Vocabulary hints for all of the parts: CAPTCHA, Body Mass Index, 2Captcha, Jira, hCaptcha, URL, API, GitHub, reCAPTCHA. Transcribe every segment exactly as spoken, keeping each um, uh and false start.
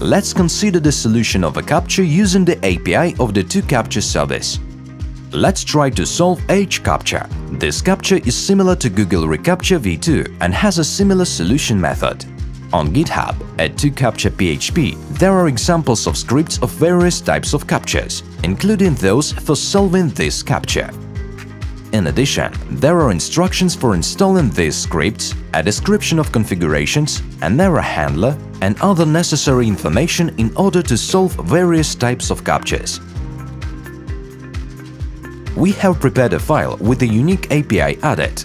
Let's consider the solution of a CAPTCHA using the A P I of the two CAPTCHA service. Let's try to solve hCaptcha. This CAPTCHA is similar to Google reCAPTCHA v two and has a similar solution method. On GitHub at two captcha dot p h p there are examples of scripts of various types of CAPTCHAs, including those for solving this CAPTCHA. In addition, there are instructions for installing these scripts, a description of configurations, an error handler, and other necessary information in order to solve various types of CAPTCHAs. We have prepared a file with a unique A P I added.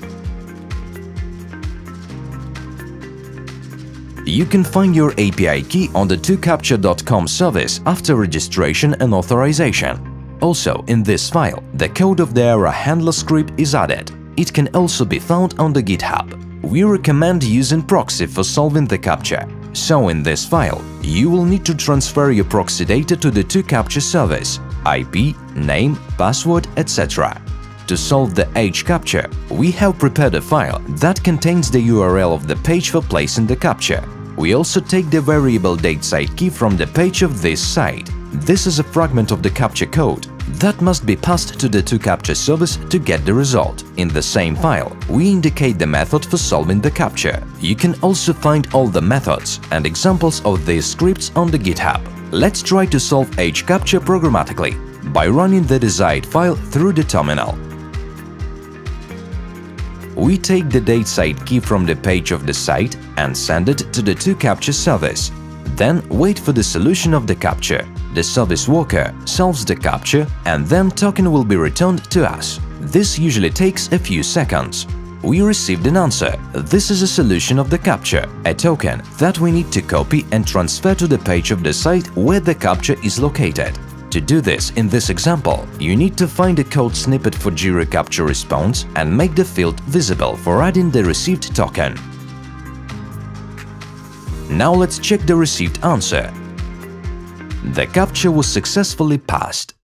You can find your A P I key on the two captcha dot com service after registration and authorization. Also, in this file, the code of the error handler script is added. It can also be found on the GitHub. We recommend using proxy for solving the CAPTCHA. So, in this file, you will need to transfer your proxy data to the two CAPTCHA service I P, name, password, et cetera. To solve the hCaptcha, we have prepared a file that contains the U R L of the page for placing the CAPTCHA. We also take the variable datesite key from the page of this site. This is a fragment of the CAPTCHA code that must be passed to the two CAPTCHA service to get the result. In the same file, we indicate the method for solving the CAPTCHA. You can also find all the methods and examples of these scripts on the GitHub. Let's try to solve hCaptcha programmatically by running the desired file through the terminal. We take the datesite key from the page of the site and send it to the two CAPTCHA service. Then wait for the solution of the CAPTCHA. The service worker solves the CAPTCHA and then token will be returned to us. This usually takes a few seconds. We received an answer. This is a solution of the CAPTCHA, a token that we need to copy and transfer to the page of the site where the CAPTCHA is located. To do this in this example, you need to find a code snippet for Jira CAPTCHA response and make the field visible for adding the received token. Now let's check the received answer. The CAPTCHA was successfully passed.